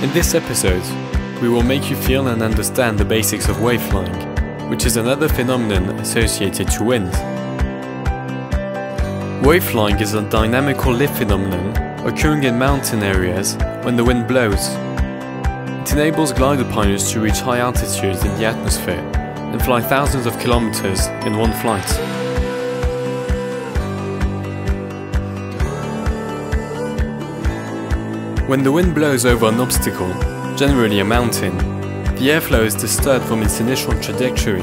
In this episode, we will make you feel and understand the basics of wave flying, which is another phenomenon associated to wind. Wave flying is a dynamical lift phenomenon occurring in mountain areas when the wind blows. It enables glider pilots to reach high altitudes in the atmosphere and fly thousands of kilometers in one flight. When the wind blows over an obstacle, generally a mountain, the airflow is disturbed from its initial trajectory.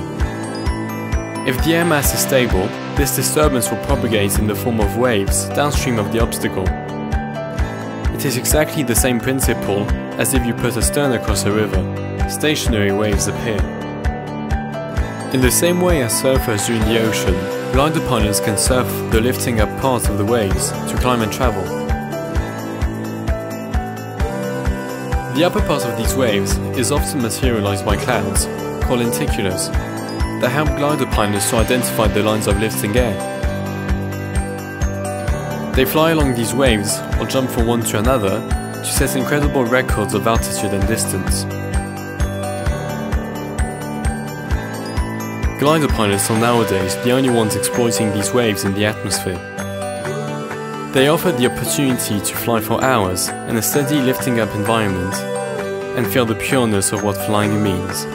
If the air mass is stable, this disturbance will propagate in the form of waves downstream of the obstacle. It is exactly the same principle as if you put a stone across a river. Stationary waves appear. In the same way as surfers during the ocean, glider pilots can surf the lifting up part of the waves to climb and travel. The upper part of these waves is often materialized by clouds, called lenticulars, that help glider pilots to identify the lines of lifting air. They fly along these waves or jump from one to another to set incredible records of altitude and distance. Glider pilots are nowadays the only ones exploiting these waves in the atmosphere. They offer the opportunity to fly for hours in a steady lifting up environment and feel the pureness of what flying means.